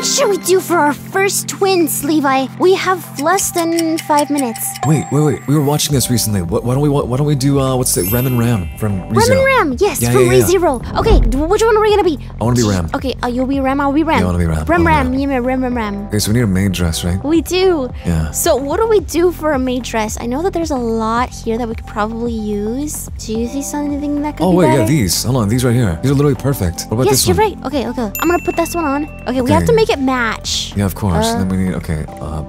What should we do for our first twins, Levi? We have less than 5 minutes. Wait. We were watching this recently. Why don't we do, what's it? Rem and Ram from ReZero. Rem and Ram, yes, yeah, from ReZero. Yeah. Okay, which one are we gonna be? I wanna be Ram. Okay, you'll be Ram, I'll be Ram. You wanna be Ram. Ram. Okay, so we need a maid dress, right? We do. Yeah. So what do we do for a maid dress? I know that there's a lot here that we could probably use. Do you see something that could be better? Yeah, these. Hold on, these right here. These are literally perfect. What about this one? Yes, you're right. Okay. I'm gonna put this one on. Okay, we have to make it match. Yeah, of course. Then we need,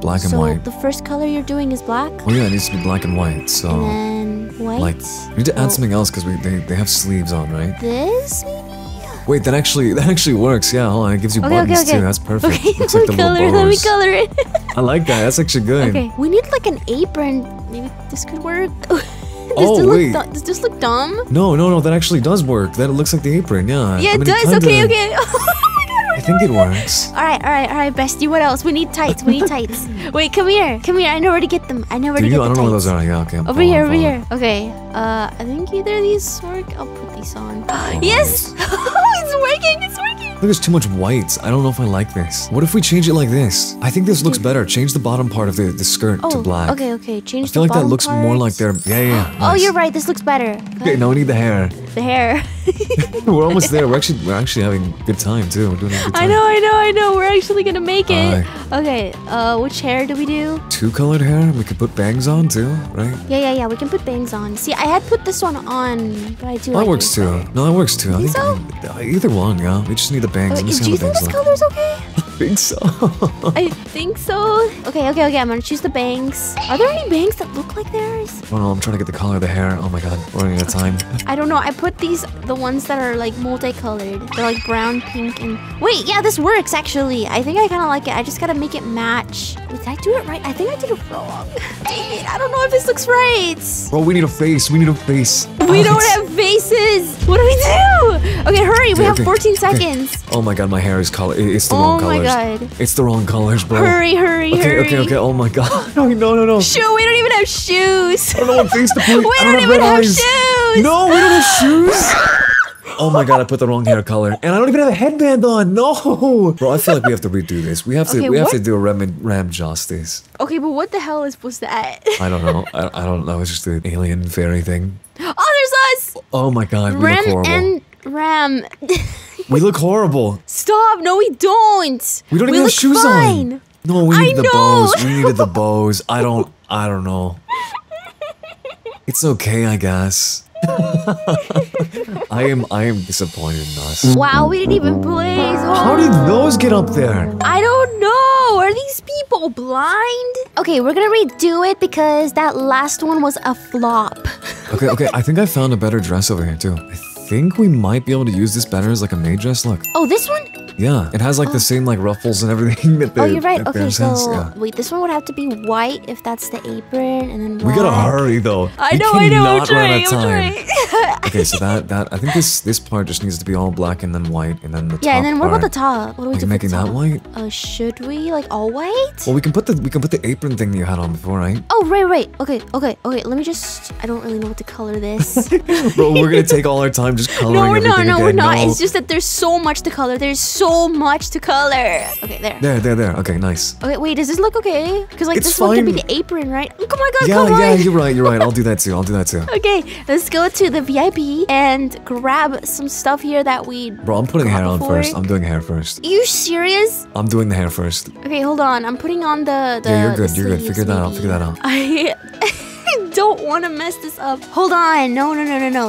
black and white. So the first color you're doing is black? Oh yeah, it needs to be black and white, so... And then white? We need to add something else because they have sleeves on, right? This, maybe? Wait, that actually works. Yeah, hold on. It gives you buttons too. That's perfect. Okay, let me color it. I like that. That's actually good. Okay, we need like an apron. Maybe this could work. Does this look dumb? No. That actually does work. That looks like the apron. Yeah. Yeah, it does. Okay. I think it works. All right, bestie. What else? We need tights. Wait, come here. I know where to get them. I don't know where those are. Yeah, okay. Over here. Okay. I think either of these work. I'll put these on. Yes. It's working. Look, there's too much whites. I don't know if I like this. What if we change it like this? I think this looks better. Change the bottom part of the skirt to black. Okay. Change the bottom part. I feel like that looks more like their... Yeah. Nice. Oh, you're right. This looks better. Okay, now we need the hair. We're almost there. We're actually having a good time too. We're doing a good time. I know. We're actually gonna make it. Okay. Which hair do we do? Two colored hair. We could put bangs on too, right? Yeah. We can put bangs on. See, I had put this one on, but I do. That works too. I think so. Either one. Yeah. We just need the bangs. Do you think this color's okay? I think so. Okay. I'm gonna choose the bangs. Are there any bangs that look like theirs? Oh no, I'm trying to get the color of the hair. Oh my god, we're running out of time. I don't know. I put the ones that are like multicolored. They're like brown, pink, and... Wait, yeah, this works actually. I think I kind of like it. I just gotta make it match. Did I do it right? I think I did it wrong. Dang it, I don't know if this looks right. Bro, we need a face. We don't have faces. What do we do? Okay, hurry. We have 14 seconds. Oh my god, my hair is color. It's the wrong colors. Oh my god. It's the wrong colors, bro. Hurry. Okay. Oh my god. No. Shoot, we don't even have shoes. I don't know what face to put. We don't even have shoes. No, we don't have shoes. Oh my god, I put the wrong hair color. And I don't even have a headband on. No. Bro, I feel like we have to redo this. We have to do a Ram justice. Okay, but what the hell was that? I don't know. I don't know. It's just an alien fairy thing. Oh, there's us! Oh my god, we look horrible. Ram. We look horrible. Stop, no we don't. We don't even have shoes on. No, we needed the bows. I don't know. It's okay, I guess. I am disappointed in us. Wow, we didn't even place. Oh. How did those get up there? I don't know. Are these people blind? Okay, we're gonna redo it because that last one was a flop. Okay. I think I found a better dress over here too. I think we might be able to use this better as like a maid dress look. Oh, this one? Yeah, it has like the same like ruffles and everything that they... Oh, you're right. Okay, so wait, this one would have to be white if that's the apron, and then black. We gotta hurry though. I know. I'm trying. Okay, so that I think this part just needs to be all black and then white, and then the top. Yeah, and then what about the top? What do we do? Making that white? Should we like all white? Well, we can put the apron thing you had on before, right? Oh, right. Okay. Let me just... I don't really know what to color this. But we're gonna take all our time. No, we're not. It's just that there's so much to color. Okay, there. Okay, nice. Okay, wait, does this look okay? Because like this one could be the apron, right? Oh my god, come on. Yeah, you're right. I'll do that too. Okay, let's go to the VIP and grab some stuff here that we... Bro, I'm putting hair on first. I'm doing hair first. Are you serious? I'm doing the hair first. Okay, hold on. I'm putting on the... Yeah, you're good. Figure that out. I don't want to mess this up. Hold on. No.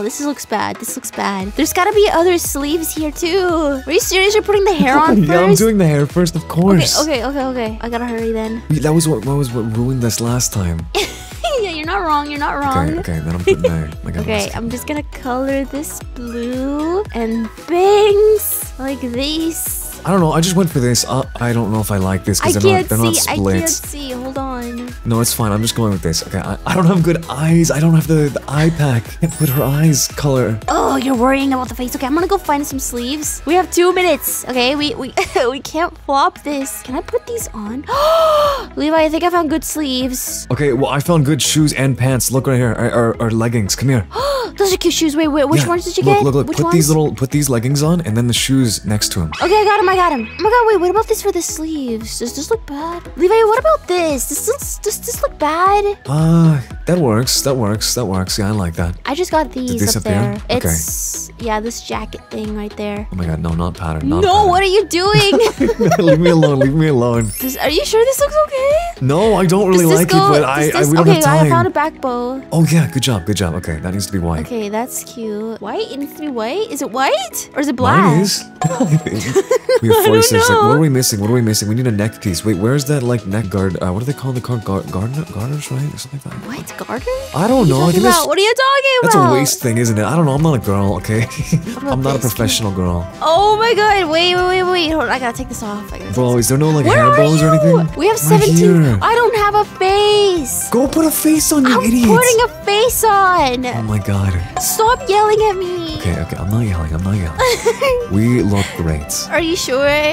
This looks bad. There's got to be other sleeves here, too. Are you serious? You're putting the hair on first? Yeah, I'm doing the hair first, of course. Okay. I got to hurry then. That was what ruined this last time. Yeah, you're not wrong. Okay, then I'm putting there. Okay, I'm just going to color this blue and bangs like these. I don't know. I just went for this. I don't know if I like this because they're not split. I can't see. Hold on. No, it's fine. I'm just going with this. Okay. I don't have good eyes. I don't have the eye pack. I can't put her eyes color. Oh. Oh, you're worrying about the face. Okay, I'm gonna go find some sleeves. We have 2 minutes. Okay, we can't flop this. Can I put these on? Levi, I think I found good sleeves. Okay, well, I found good shoes and pants. Look right here, our leggings. Come here. Those are cute shoes. Wait, which ones did you get? Look, which ones? Put these leggings on and then the shoes next to him. Okay, I got him. Oh my god, wait, what about this for the sleeves? Does this look bad? Levi, what about this? Does this look bad? That works. Yeah, I like that. I just got these. Did these up there? Okay. It's, yeah, this jacket thing right there. Oh my god, no, not pattern. No, what are you doing? No, leave me alone, Are you sure this looks okay? No, I don't really like it, but we don't have time. Okay, I found a back bow. Oh yeah, good job. Okay, that needs to be white. Okay, that's cute. White? It needs to be white? Is it white? Or is it black? Mine is. We have 46. Like, what are we missing? We need a neck piece. Wait, where's that, like, neck guard? What do they call the card? Garters, right? Or something like that. What? Garters? I don't know. What are you talking about? That's a waist thing, isn't it? I don't know. I'm not a girl, okay? I'm not a professional girl. Oh my god. Wait. Hold on. I gotta take this off. Bro, is there no, like, hair bows or anything? We have 17. Right, I don't have a face. Go put a face on, you idiots. I'm putting a face on. Oh my god. Stop yelling at me. Okay, I'm not yelling. We look great. Are you sure?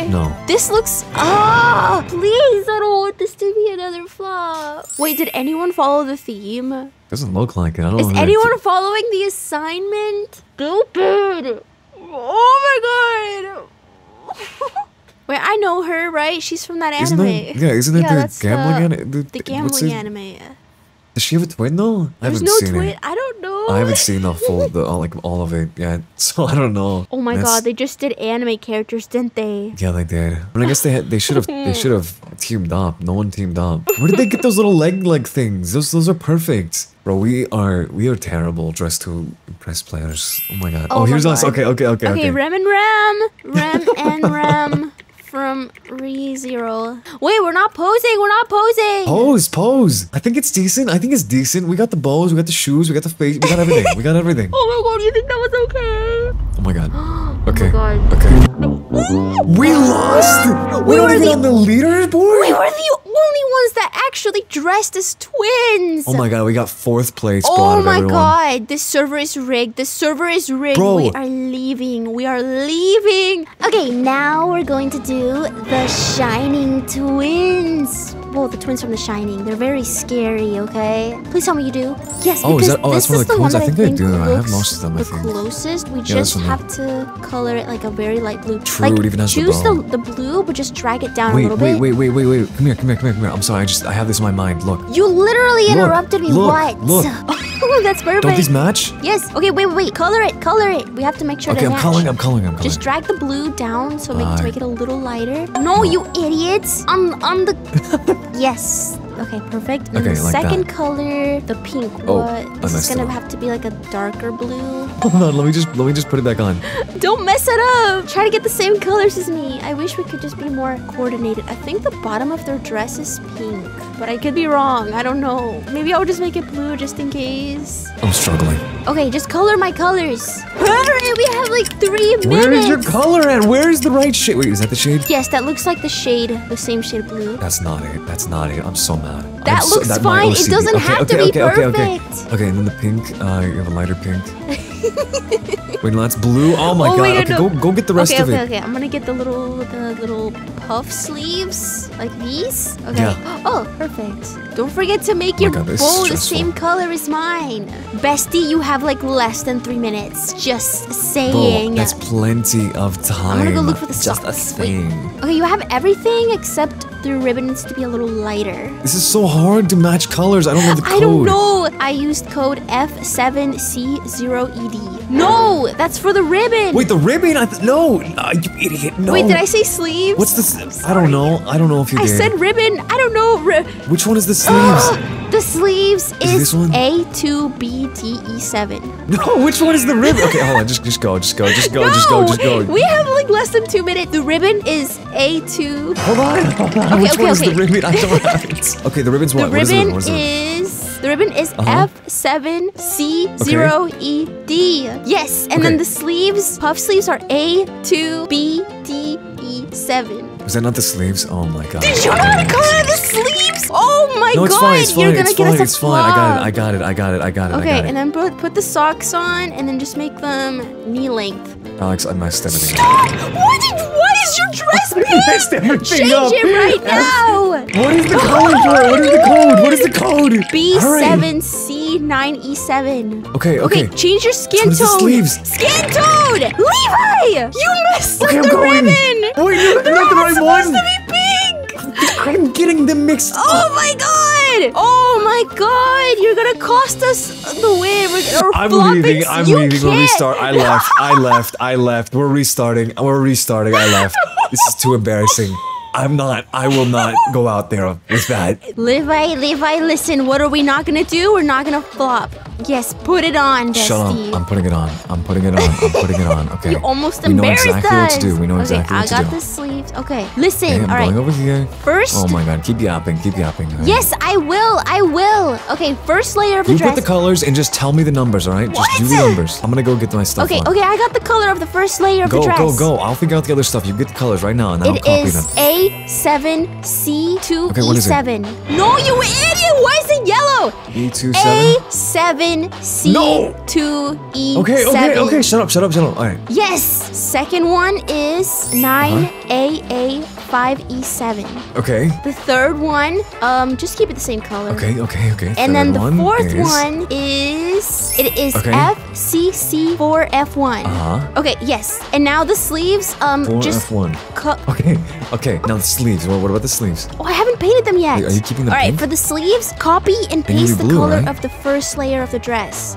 No. This looks... Ah! Please, I don't want this to be another flop. Wait, did anyone follow the theme? Doesn't look like it. I don't know. Is anyone following the assignment? Stupid! Oh my god! Wait, I know her, right? She's from that anime. Isn't that the gambling anime. Does she have a twin though? I haven't seen it. I don't know. I haven't seen the full, all of it yet, so I don't know. Oh my god, they just did anime characters, didn't they? Yeah, they did. But I guess they should have teamed up. No one teamed up. Where did they get those little leg things? Those are perfect. Bro, we are terrible Dress to Impress players. Oh my god. Oh, here's us. Okay. Rem and Ram. From ReZero. Wait, we're not posing. Pose. I think it's decent. We got the bows, we got the shoes, we got the face, we got everything. Oh my god, you think that was okay? Oh my god. Okay. Oh my god. Okay. No. We lost! We were even on the leaderboard? We were the only ones that actually dressed as twins! Oh my god, we got 4th place. Oh my god, this server is rigged. Bro. We are leaving. Okay, now we're going to do the Shining twins. Well, the twins from The Shining. They're very scary, okay? Please tell me you do. Yes, that's one of the ones I think I do. I have most of them, I think. The closest. We just have to color it like a very light blue. True, like, it even has the blue, but just drag it down a little bit. Wait. Come here. I'm sorry, I have this in my mind. Look. You literally interrupted me. What? That's perfect. Don't these match? Yes. Okay, wait. Color it. We have to make sure they match. I'm calling. Just drag the blue down to make it a little lighter. No, you idiots. I'm the... Yes. Okay, perfect. And okay, the second color, the pink. This is gonna have to be like a darker blue. Hold on, let me just put it back on. Don't mess it up. Try to get the same colors as me. I wish we could just be more coordinated. I think the bottom of their dress is pink, but I could be wrong. I don't know. Maybe I'll just make it blue just in case. I'm struggling. Okay, just color my colors. Hurry, we have like 3 minutes. Where is your color at? Where is the right shade? Wait, is that the shade? Yes, that looks like the shade, the same shade of blue. That's not it. I'm so mad. That looks fine. It doesn't have to be perfect. Okay, and then the pink. You have a lighter pink. Wait, no, that's blue. Oh my god. Okay, no. Go get the rest of it. Okay. I'm gonna get the little puff sleeves like these. Okay. Yeah. Oh, perfect. Don't forget to make your bow the same color as mine. Bestie, you have like less than 3 minutes. Just saying. Bro, that's plenty of time. I'm gonna go look for the socks. Just a thing. Okay, you have everything except the ribbon needs to be a little lighter. This is so hard to match colors. I don't know the code. I don't know. I used code F7C0ED. No, that's for the ribbon. Wait, the ribbon? You idiot. No. Wait, did I say sleeves? What's this? I don't know. If you did. I said ribbon. I don't know. Which one is the sleeves? The sleeves is A2BTE7. No, which one is the ribbon? Okay, hold on. Just go. We have like less than 2 minutes. The ribbon is A2. Hold on. Which one is the ribbon? I don't have it. Okay, the ribbon's what? The ribbon is F7C0ED. Yes, and then the sleeves, puff sleeves are A2BTE7. Was that not the sleeves? Oh my god. Did you not go out of the sleeves? Oh my god. No, it's fine, it's fine. You're gonna get us a vlog. I got it, I got it, I got it, I got it. Okay, and then put the socks on and then just make them knee length. Alex, I messed everything up. Stop! What is your dress name? I messed everything up. Change it right now. What is the code, bro? What is the code? What is the code? B7C9E7. Okay, okay. Okay, change your skin tone. Sleeves. Skin tone! Levi! You messed up the ribbon! Wait, no, they're not the right one! They're supposed to be pink! I'm getting them mixed up! Oh my god! Oh my god! You're gonna cost us the win! I'm leaving, I'm leaving. We'll restart. I left, I left, I left. We're restarting, I left. This is too embarrassing. I will not go out there with that. Levi, Levi, listen, what are we not gonna do? We're not gonna flop. Yes, put it on, Bestie. Shut up, I'm putting it on. I'm putting it on, I'm putting it on, okay. You almost embarrassed us. We know exactly what to do, we know exactly what to do. Okay, I got the sleeves. Okay, listen, all right. I'm going over here. First. Oh my god, keep yapping. Right? Yes, I will, I will. Okay, first layer of the dress. You put the colors and just tell me the numbers, all right? Just do the numbers. I'm gonna go get my stuff on. Okay, I got the color of the first layer of the dress. Go, go, go, I'll figure out the other stuff. You get the colors right now and I'll copy them. A7C2E7. Okay, what is it? No, you idiot! Why is it yellow? A7C2E7. Okay, okay, okay. Shut up, shut up, shut up. All right. Yes. Second one is 9AA5E7. Okay. The third one, just keep it the same color. Okay, okay, okay. And then the fourth one is FCC4F1. Uh-huh. Okay, yes. And now the sleeves, just F1. Okay, okay. Now the sleeves. What about the sleeves? Oh, I haven't painted them yet. Are you keeping them? All right, for the sleeves, copy and paste the color of the first layer of the dress.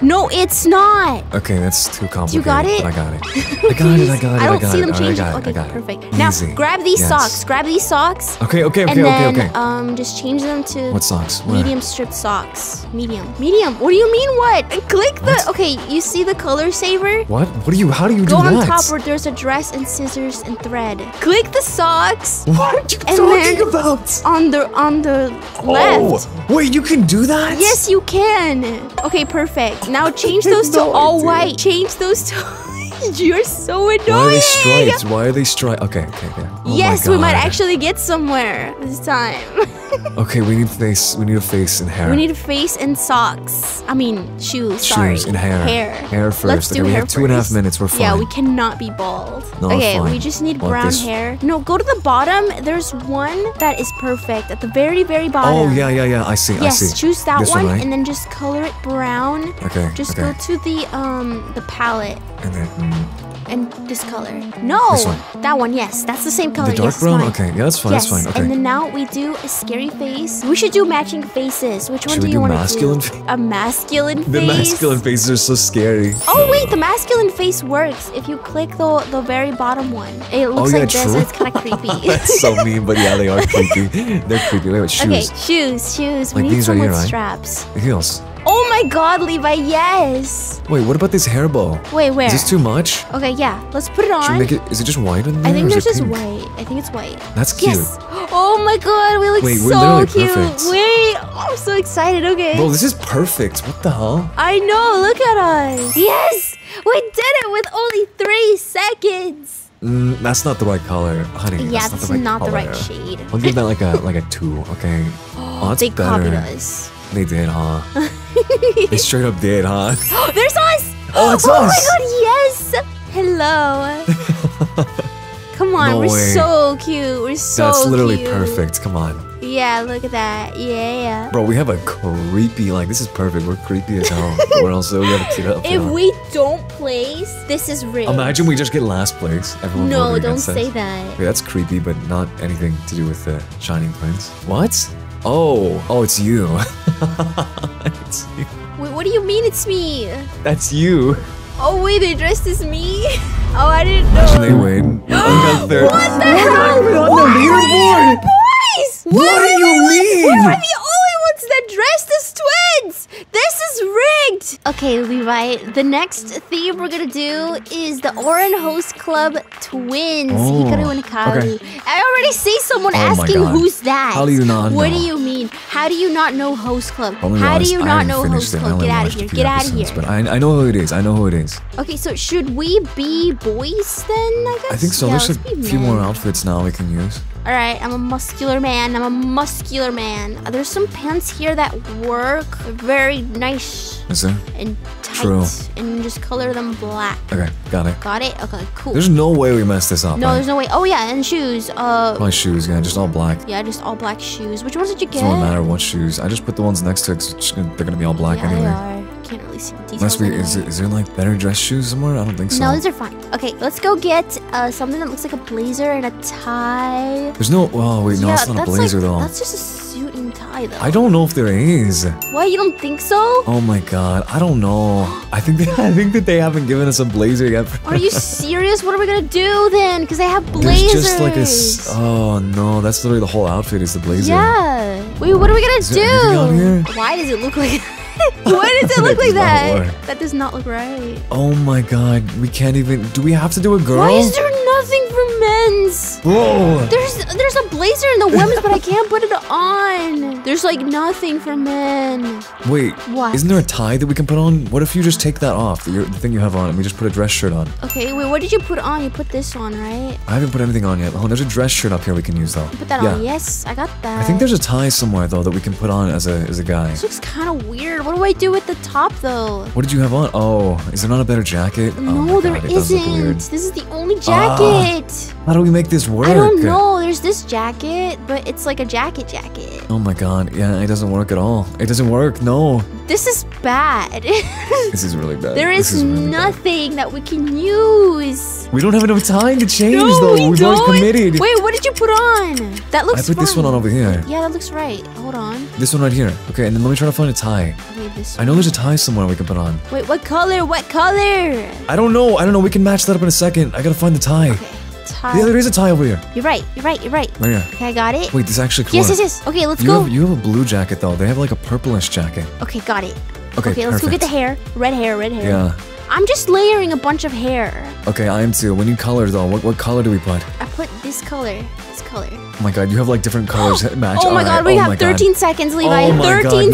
No, it's not. Okay, that's too complicated. You got it? I got it. I got it. I got it. I don't see them changing. Okay, perfect. Now grab these socks. Grab these socks. Okay, okay, okay, okay, okay. Just change them to what socks? Medium strip socks. Medium. Medium. What do you mean? What? Click the. Okay, you see the color saver? What? What do you? How do you do that? Go on top where there's a dress and scissors and thread. Click the socks. What are you talking about? On the left. Wait, you can do that? Yes, you can. Okay, perfect. Perfect. Now change those to all white. Change those to... You're so annoying. Why are they stripes? Why are they stripes? Okay, okay, okay. Oh yes, we might actually get somewhere this time. Okay, we need face. We need a face and hair. We need a face and socks. I mean, shoes. Sorry. Shoes and hair. Hair. Hair first. Let's do hair. We have 2.5 minutes. We're fine. Yeah, we cannot be bald. No, okay, fine. We just need brown hair. No, go to the bottom. There's one that is perfect at the very, very bottom. Oh yeah, yeah, yeah. I see. Yes, I see. Choose that one right? And then just color it brown. Okay. Just go to the palette. And then. And this color. No! This one. That one, yes. That's the same color. The dark brown? Okay, yeah, that's fine. Yes. That's fine. Okay. And then now we do a scary face. We should do matching faces. Which one do you want to do? A masculine face? The masculine faces are so scary. Oh, wait. The masculine face works. If you click the very bottom one, it looks like this. It's kind of creepy. That's so mean, but yeah, they are creepy. They're creepy. Wait, shoes. Okay, shoes, shoes. Like we need some with straps. Heels. Oh my god, Levi, yes! Wait, what about this hair bow? Wait, where? Is this too much? Okay, yeah, let's put it on. Should we make it, is it just white in there? I think there's just white. I think it's white. That's cute. Yes. Oh my god, we look so cute. Perfect. Wait, oh, I'm so excited, okay. Bro, this is perfect. What the hell? I know, look at us. Yes! We did it with only 3 seconds. That's not the right color, honey. Yeah, that's not the right shade. We'll give that like a 2, okay? Oh, that's they copied us. They did, huh? They straight up did, huh? There's us! Oh, it's us! Oh my god, yes! Hello. Come on, we're so cute. We're so cute. That's literally perfect. Come on. Yeah, look at that. Yeah. Bro, we have a creepy, like, this is perfect. We're creepy as hell. We're also, we have to keep it up. If we don't place, this is real. Imagine we just get last place. Everyone no, don't say that. Okay, that's creepy, but not anything to do with the Shining Twins. What? Oh, it's you. It's you. Wait, what do you mean it's me? That's you. Oh wait, they dressed as me? Oh, I didn't know. They win. What the hell? We're not on the leaderboard. What do you mean? We were the only ones that dressed as twins. This is rigged. Okay. Okay, Levi, the next theme we're gonna do is the Ouran Host Club twins, Hikaru and Kaoru. Okay. I already see someone asking, who's that? How do you not know? What do you mean? How do you not know Host Club? How do you not know Host Club? Get out of here, get out of here. But I know who it is, I know who it is. Okay, so should we be boys then, I guess? I think so, yeah, there's a few more outfits now we can use. Alright, I'm a muscular man, I'm a muscular man. There's some pants here that work. They're very nice. Is there? And tight. True. And just color them black. Okay, got it. Got it? Okay, cool. There's no way we messed this up. No, right? There's no way. Oh yeah, and shoes. My shoes, yeah, just all black. Yeah, just all black shoes. Which ones did you get? It doesn't matter what shoes. I just put the ones next to it because they're going to be all black anyway. Yeah, they are. Can't really see the details. Unless we, is there like better dress shoes somewhere? I don't think so. No, these are fine. Okay, let's go get something that looks like a blazer and a tie. There's no, oh wait, no, yeah, it's not a blazer like, though. That's just a suit and tie though. I don't know if there is. What, you don't think so? Oh my god, I don't know. I think that they haven't given us a blazer yet. Are you serious? What are we gonna do then? Because they have blazers. There's just like a, oh no, that's literally the whole outfit is the blazer. Yeah. Wait, what are we gonna do? Why does it look like? Why does it look like that? That does not look right. Oh my god, we can't even. Do we have to do a girl? Why is there nothing for men's? Whoa. There's a blazer in the women's, but I can't put it on. There's like nothing for men. Wait, what? Isn't there a tie that we can put on? What if you just take that off, the thing you have on, and we just put a dress shirt on? Okay, wait, what did you put on? You put this on, right? I haven't put anything on yet. Oh, there's a dress shirt up here we can use though. You put that on. Yes, I got that. I think there's a tie somewhere though that we can put on as a guy. This looks kind of weird. What do I do with the top though? What did you have on? Oh, is there not a better jacket? No, oh there God, isn't. This is the only jacket. How do we make this work? I don't know. There's this jacket, but it's like a jacket. Oh my god. Yeah, it doesn't work at all. It doesn't work. No. This is bad. This is really bad. There is really nothing that we can use. We don't have enough time to change though. We've already committed. Wait, what did you put on? That looks fun. I put this one on over here. Yeah, that looks right. Hold on. This one right here. Okay, and then let me try to find a tie. I know there's a tie somewhere we can put on. Wait, what color? What color? I don't know. I don't know. We can match that up in a second. I gotta find the tie. Okay, tie. Yeah, there is a tie over here. You're right. You're right. You're right. Right here. Okay, I got it. Wait, this actually close. Yes. Okay, let's go. You have a blue jacket though. They have like a purplish jacket. Okay, got it. Okay, let's go get the hair. Red hair. Yeah. I'm just layering a bunch of hair. Okay, I am too. We need colors though. What color do we put? I put this color. Oh my god, you have like different colors that match. Oh my god, we have 13 seconds, Levi. Oh my god,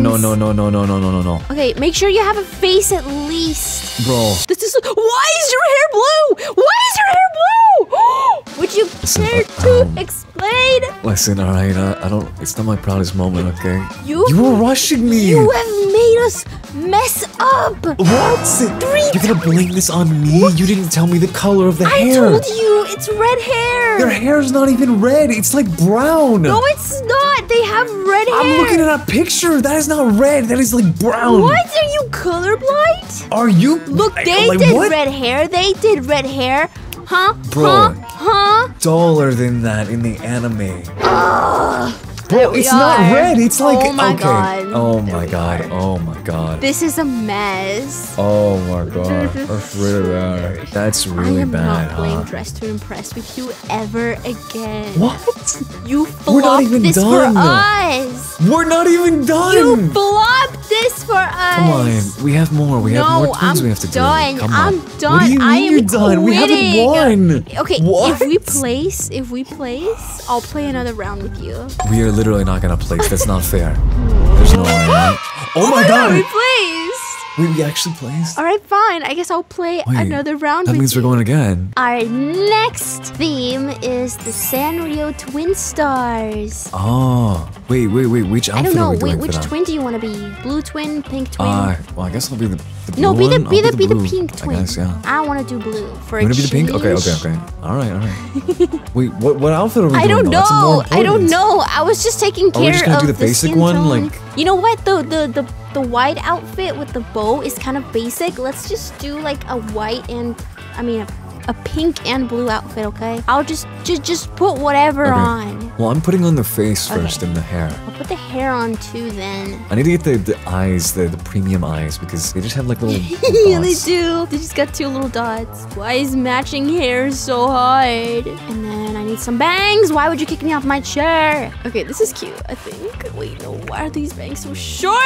no. Okay, make sure you have a face at least. Bro. This is why is your hair blue? Why is your hair blue? Would you care to explain? Listen, alright, I don't. It's not my proudest moment, okay? You were rushing me. You have made us mess up. What? You're gonna blame this on me? What? You didn't tell me the color of the hair. I told you, it's red hair. Your hair's not even red. It's like brown. No, it's not. They have red hair. I'm looking at a picture. That is not red. That is like brown. What? Are you colorblind? Are you? Look, they did red hair. They did red hair. Huh? Bro. Huh? Duller than that in the anime. Bro, it's not red. It's like okay. Oh my god. Oh my god. This is a mess. Oh my god. That's really bad. That's really bad. I am not playing Dress to Impress with you ever again. What? You flopped this for us. We're not even done. You flopped this for us. Come on. We have more. We have more things we have to do. I'm done. What do you mean you're done? We haven't won. Okay. If we place, I'll play another round with you. We are literally not gonna place. That's not fair. There's no way. Right? Oh my god! We placed. We actually placed. All right, fine. I guess I'll play another round. That means we're going again. Our next theme is the Sanrio Twin Stars. Oh, wait. Which outfit? I don't know. Which twin do you want to be? Blue twin, pink twin. Well, I guess I'll be the blue. No, be the pink twin. I guess, yeah. I want to do blue for a change. You want to be the pink? Okay. All right. Wait, what outfit are we doing? I don't know. I was just taking care of. Are we just gonna do the basic one, like? You know what? The white outfit with the bow is kind of basic. Let's just do like a white and, I mean, a pink and blue outfit, okay? I'll just put whatever on. Well, I'm putting on the face first and the hair. I'll put the hair on too then. I need to get the eyes, the premium eyes, because they just have like little dots. Yeah, they do. They just got two little dots. Why is matching hair so hard? And then I need some bangs. Why would you kick me off my chair? Okay, this is cute, I think. Wait, no, why are these bangs so short?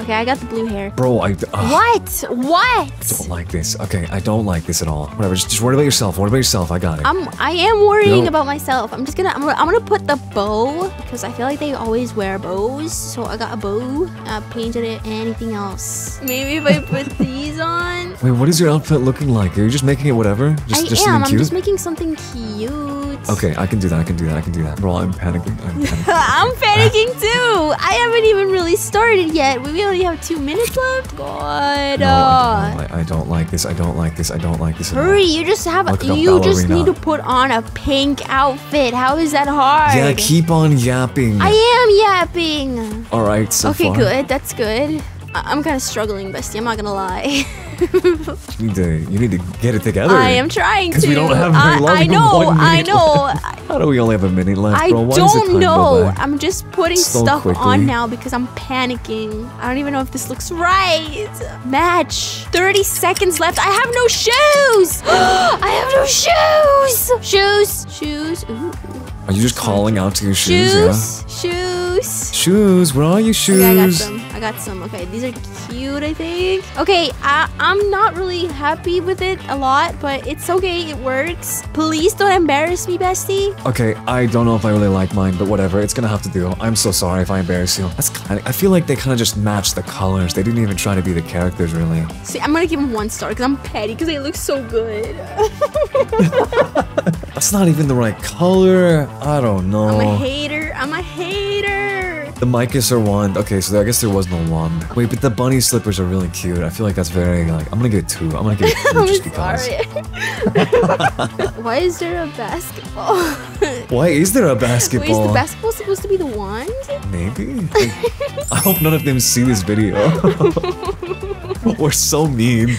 Okay, I got the blue hair. Bro, What? I don't like this. Okay, I don't like this at all. Whatever, just worry about yourself. Worry about yourself. I got it. I am worrying about myself. I'm just gonna, I'm gonna put the bow because I feel like they always wear bows. So I got a bow. I painted it. Anything else? Maybe if I put these on. Wait, what is your outfit looking like? Are you just making it whatever? I am. I'm just making something cute. Okay, I can do that, I can do that, I can do that. Bro, I'm panicking, I'm panicking. I'm panicking too! I haven't even really started yet. We only have 2 minutes left? God. No, I don't like this, I don't like this, I don't like this. Hurry, you just have, you just need to put on a pink outfit. How is that hard? Yeah, keep on yapping. I am yapping. All right, so far. Good, that's good. I'm kind of struggling, bestie, I'm not gonna lie. You need to get it together. I am trying to. Because we don't have very long. I know. How do we only have a minute left, bro? Why don't know. I'm just putting stuff on now because I'm panicking. I don't even know if this looks right. Match. 30 seconds left. I have no shoes. I have no shoes. Shoes. Ooh. Are you just calling out to your shoes? Shoes. Where are your shoes? Okay, I got some. Okay, these are cute, I think. Okay, I'm not really happy with it a lot, but it's okay. It works. Please don't embarrass me, bestie. Okay, I don't know if I really like mine, but whatever. It's gonna have to do. I'm so sorry if I embarrass you. That's kind of, I feel like they kind of just match the colors. They didn't even try to be the characters, really. See, I'm gonna give them 1 star because I'm petty because they look so good. That's not even the right color. I don't know. I'm a hater. The micas are wand. Okay, so I guess there was no wand. Wait, but the bunny slippers are really cute. I feel like that's very, like, I'm gonna get 2. I'm gonna get 2 just because. Why is there a basketball? Wait, is the basketball supposed to be the wand? Maybe. Like, I hope none of them see this video. We're so mean.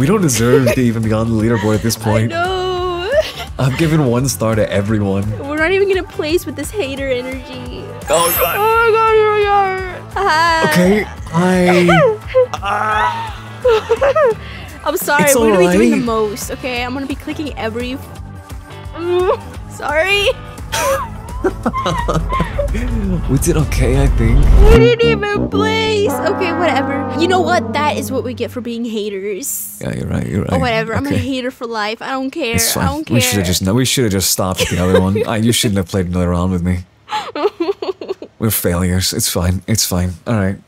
We don't deserve to even be on the leaderboard at this point. I know. I've given 1 star to everyone. We're not even gonna place with this hater energy. Oh god! Oh god! Here we are. Okay, I'm sorry. We're gonna be doing the most. Okay, I'm gonna be clicking every. Sorry. We did okay, I think. We didn't even place. Okay, whatever. You know what? That is what we get for being haters. Yeah, you're right. You're right. Oh, whatever. Okay. I'm a hater for life. I don't care. I don't care. We should have just stopped at the other one. You shouldn't have played another round with me. We're failures. It's fine. All right.